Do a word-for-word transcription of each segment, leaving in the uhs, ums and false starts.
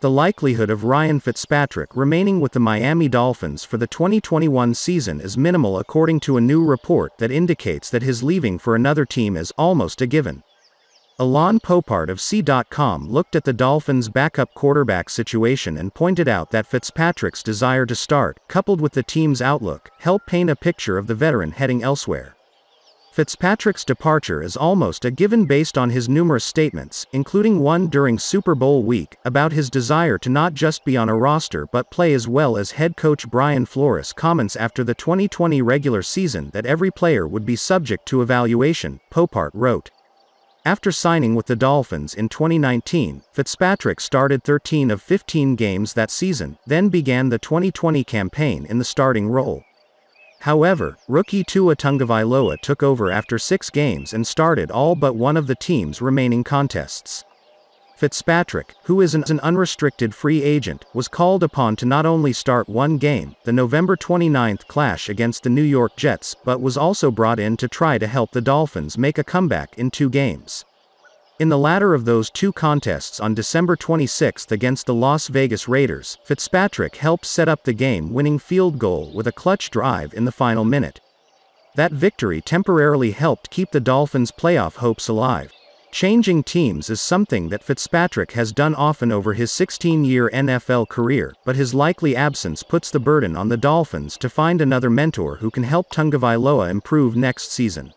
The likelihood of Ryan Fitzpatrick remaining with the Miami Dolphins for the twenty twenty-one season is minimal, according to a new report that indicates that his leaving for another team is almost a given. Alan Popart of C dot com looked at the Dolphins' backup quarterback situation and pointed out that Fitzpatrick's desire to start, coupled with the team's outlook, helped paint a picture of the veteran heading elsewhere. Fitzpatrick's departure is almost a given based on his numerous statements, including one during Super Bowl week, about his desire to not just be on a roster but play, as well as head coach Brian Flores' comments after the twenty twenty regular season that every player would be subject to evaluation, Popart wrote. After signing with the Dolphins in twenty nineteen, Fitzpatrick started thirteen of fifteen games that season, then began the twenty twenty campaign in the starting role. However, rookie Tua Tagovailoa took over after six games and started all but one of the team's remaining contests. Fitzpatrick, who is an unrestricted free agent, was called upon to not only start one game, the November twenty-ninth clash against the New York Jets, but was also brought in to try to help the Dolphins make a comeback in two games. In the latter of those two contests, on December twenty-sixth against the Las Vegas Raiders, Fitzpatrick helped set up the game-winning field goal with a clutch drive in the final minute. That victory temporarily helped keep the Dolphins' playoff hopes alive. Changing teams is something that Fitzpatrick has done often over his sixteen-year N F L career, but his likely absence puts the burden on the Dolphins to find another mentor who can help Tagovailoa improve next season.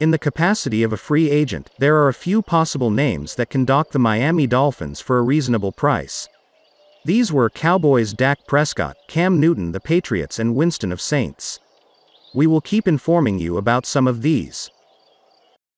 In the capacity of a free agent, there are a few possible names that can dock the Miami Dolphins for a reasonable price. These were Cowboys' Dak Prescott, Cam Newton the Patriots, and Winston of Saints. We will keep informing you about some of these.